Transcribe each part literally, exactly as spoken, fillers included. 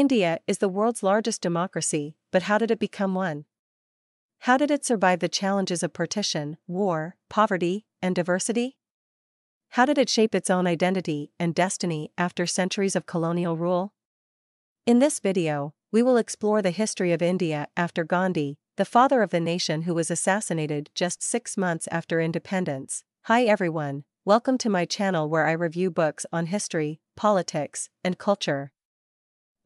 India is the world's largest democracy, but how did it become one? How did it survive the challenges of partition, war, poverty, and diversity? How did it shape its own identity and destiny after centuries of colonial rule? In this video, we will explore the history of India after Gandhi, the father of the nation who was assassinated just six months after independence. Hi everyone, welcome to my channel where I review books on history, politics, and culture.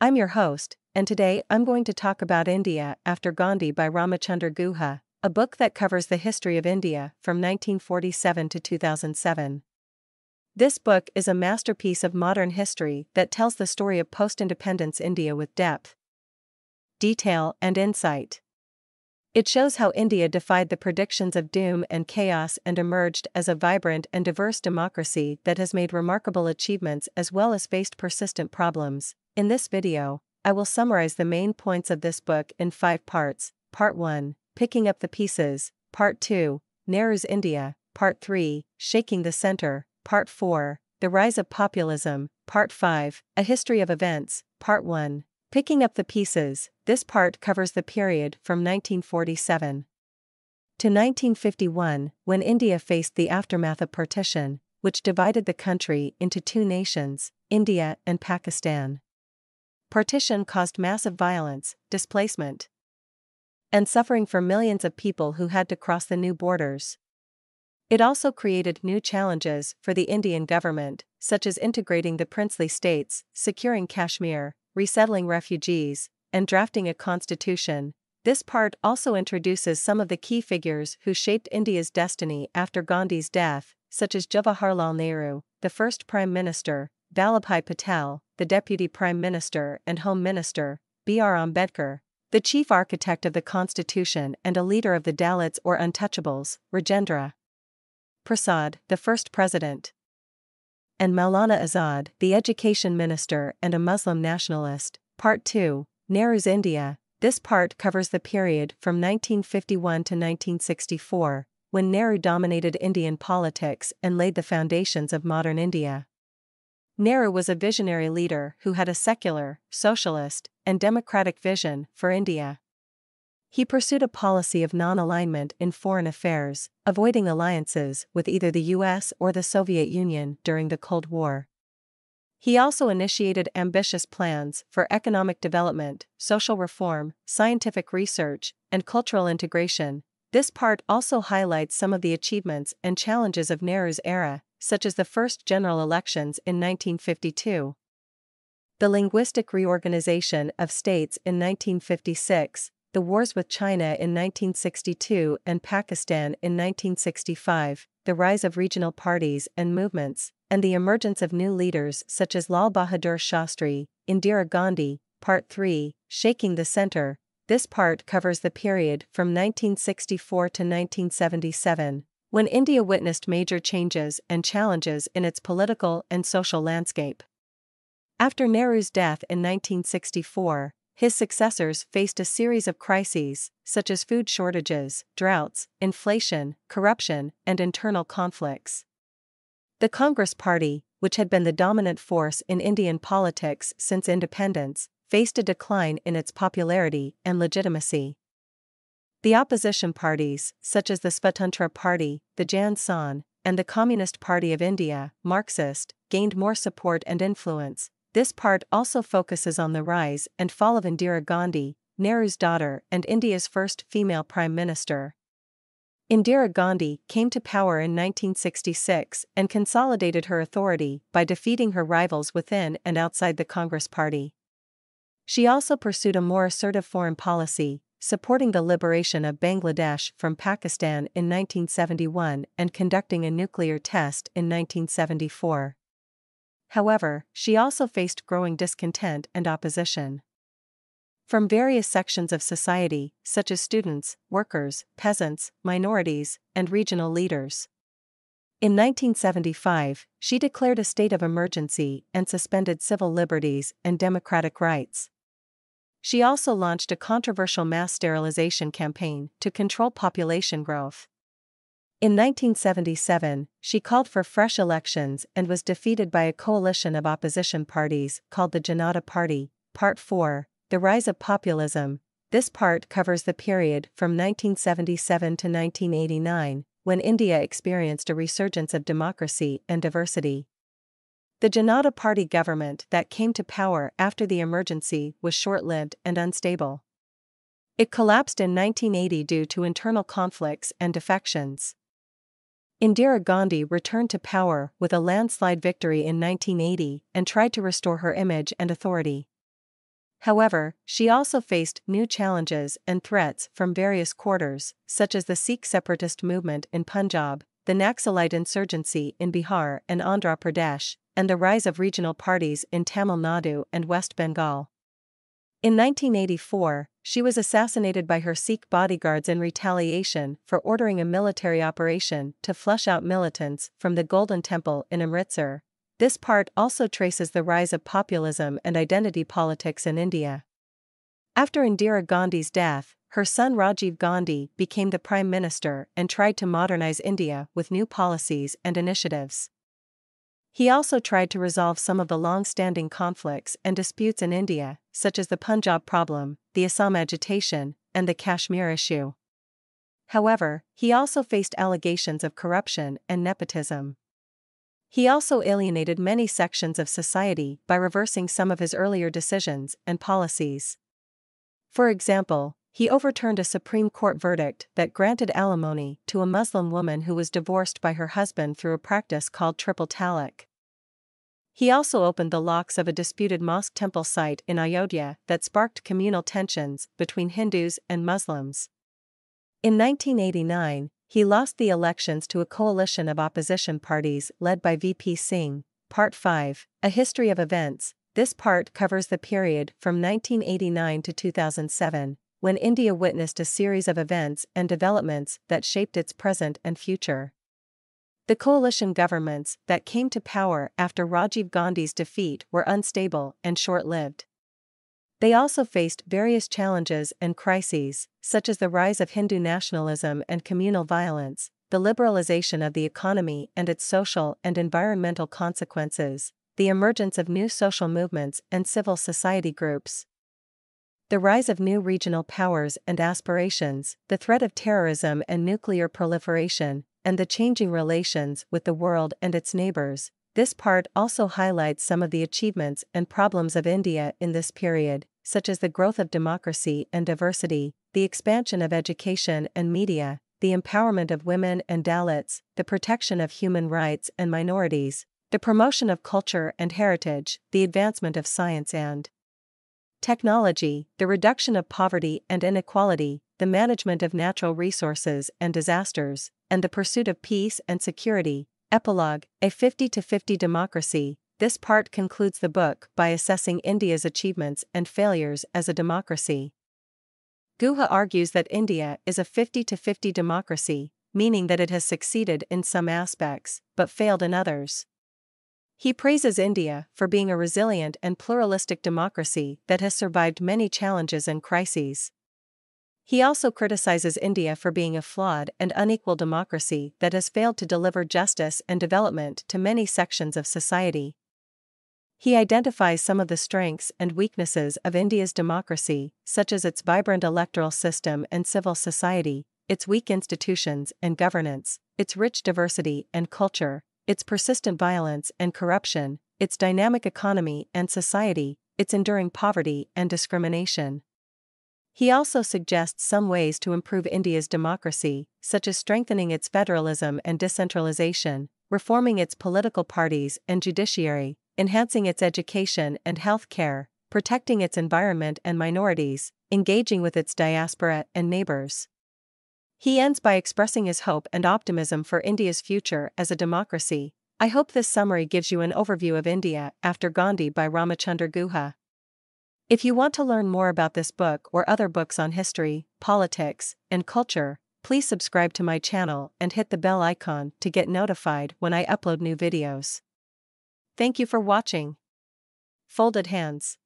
I'm your host, and today I'm going to talk about India After Gandhi by Ramachandra Guha, a book that covers the history of India from nineteen forty-seven to two thousand seven. This book is a masterpiece of modern history that tells the story of post-independence India with depth, detail, and insight. It shows how India defied the predictions of doom and chaos and emerged as a vibrant and diverse democracy that has made remarkable achievements as well as faced persistent problems. In this video, I will summarize the main points of this book in five parts: Part one, Picking Up the Pieces, Part two, Nehru's India, Part three, Shaking the Center, Part four, The Rise of Populism, Part five, A History of Events. Part one, Picking Up the Pieces. This part covers the period from nineteen forty-seven to nineteen fifty-one, when India faced the aftermath of partition, which divided the country into two nations, India and Pakistan. Partition caused massive violence, displacement, and suffering for millions of people who had to cross the new borders. It also created new challenges for the Indian government, such as integrating the princely states, securing Kashmir, resettling refugees, and drafting a constitution. This part also introduces some of the key figures who shaped India's destiny after Gandhi's death, such as Jawaharlal Nehru, the first Prime Minister, Vallabhai Patel, the Deputy Prime Minister and Home Minister, B R Ambedkar, the chief architect of the constitution and a leader of the Dalits or untouchables, Rajendra Prasad, the first president, and Maulana Azad, the education minister and a Muslim nationalist. Part two, Nehru's India. This part covers the period from nineteen fifty-one to nineteen sixty-four, when Nehru dominated Indian politics and laid the foundations of modern India. Nehru was a visionary leader who had a secular, socialist, and democratic vision for India. He pursued a policy of non-alignment in foreign affairs, avoiding alliances with either the U S or the Soviet Union during the Cold War. He also initiated ambitious plans for economic development, social reform, scientific research, and cultural integration. This part also highlights some of the achievements and challenges of Nehru's era, such as the first general elections in nineteen fifty-two, the linguistic reorganization of states in nineteen fifty-six, the wars with China in nineteen sixty-two and Pakistan in nineteen sixty-five, the rise of regional parties and movements, and the emergence of new leaders such as Lal Bahadur Shastri, Indira Gandhi. Part three, Shaking the Center. This part covers the period from nineteen sixty-four to nineteen seventy-seven, when India witnessed major changes and challenges in its political and social landscape. After Nehru's death in nineteen sixty-four, his successors faced a series of crises, such as food shortages, droughts, inflation, corruption, and internal conflicts. The Congress Party, which had been the dominant force in Indian politics since independence, faced a decline in its popularity and legitimacy. The opposition parties, such as the Swatantra Party, the Jan Sangh, and the Communist Party of India (Marxist), gained more support and influence. This part also focuses on the rise and fall of Indira Gandhi, Nehru's daughter and India's first female prime minister. Indira Gandhi came to power in nineteen sixty-six and consolidated her authority by defeating her rivals within and outside the Congress Party. She also pursued a more assertive foreign policy, supporting the liberation of Bangladesh from Pakistan in nineteen seventy-one and conducting a nuclear test in nineteen seventy-four. However, she also faced growing discontent and opposition from various sections of society, such as students, workers, peasants, minorities, and regional leaders. In nineteen seventy-five, she declared a state of emergency and suspended civil liberties and democratic rights. She also launched a controversial mass sterilization campaign to control population growth. In nineteen seventy-seven, she called for fresh elections and was defeated by a coalition of opposition parties called the Janata Party, Part four, The Rise of Populism. This part covers the period from nineteen seventy-seven to nineteen eighty-nine, when India experienced a resurgence of democracy and diversity. The Janata Party government that came to power after the emergency was short-lived and unstable. It collapsed in nineteen eighty due to internal conflicts and defections. Indira Gandhi returned to power with a landslide victory in nineteen eighty and tried to restore her image and authority. However, she also faced new challenges and threats from various quarters, such as the Sikh separatist movement in Punjab, the Naxalite insurgency in Bihar and Andhra Pradesh, and the rise of regional parties in Tamil Nadu and West Bengal. In nineteen eighty-four, she was assassinated by her Sikh bodyguards in retaliation for ordering a military operation to flush out militants from the Golden Temple in Amritsar. This part also traces the rise of populism and identity politics in India. After Indira Gandhi's death, her son Rajiv Gandhi became the prime minister and tried to modernize India with new policies and initiatives. He also tried to resolve some of the long-standing conflicts and disputes in India, such as the Punjab problem, the Assam agitation, and the Kashmir issue. However, he also faced allegations of corruption and nepotism. He also alienated many sections of society by reversing some of his earlier decisions and policies. For example, he overturned a Supreme Court verdict that granted alimony to a Muslim woman who was divorced by her husband through a practice called triple talaq. He also opened the locks of a disputed mosque temple site in Ayodhya that sparked communal tensions between Hindus and Muslims. In nineteen eighty-nine, he lost the elections to a coalition of opposition parties led by V P Singh. Part five, A History of Events. This part covers the period from nineteen eighty-nine to two thousand seven. When India witnessed a series of events and developments that shaped its present and future. The coalition governments that came to power after Rajiv Gandhi's defeat were unstable and short-lived. They also faced various challenges and crises, such as the rise of Hindu nationalism and communal violence, the liberalization of the economy and its social and environmental consequences, the emergence of new social movements and civil society groups, the rise of new regional powers and aspirations, the threat of terrorism and nuclear proliferation, and the changing relations with the world and its neighbors. This part also highlights some of the achievements and problems of India in this period, such as the growth of democracy and diversity, the expansion of education and media, the empowerment of women and Dalits, the protection of human rights and minorities, the promotion of culture and heritage, the advancement of science and technology, the reduction of poverty and inequality, the management of natural resources and disasters, and the pursuit of peace and security. Epilogue, A fifty to fifty Democracy. This part concludes the book by assessing India's achievements and failures as a democracy. Guha argues that India is a fifty to fifty democracy, meaning that it has succeeded in some aspects, but failed in others. He praises India for being a resilient and pluralistic democracy that has survived many challenges and crises. He also criticizes India for being a flawed and unequal democracy that has failed to deliver justice and development to many sections of society. He identifies some of the strengths and weaknesses of India's democracy, such as its vibrant electoral system and civil society, its weak institutions and governance, its rich diversity and culture, its persistent violence and corruption, its dynamic economy and society, its enduring poverty and discrimination. He also suggests some ways to improve India's democracy, such as strengthening its federalism and decentralization, reforming its political parties and judiciary, enhancing its education and health care, protecting its environment and minorities, engaging with its diaspora and neighbors. He ends by expressing his hope and optimism for India's future as a democracy. I hope this summary gives you an overview of India After Gandhi by Ramachandra Guha. If you want to learn more about this book or other books on history, politics, and culture, please subscribe to my channel and hit the bell icon to get notified when I upload new videos. Thank you for watching. Folded hands.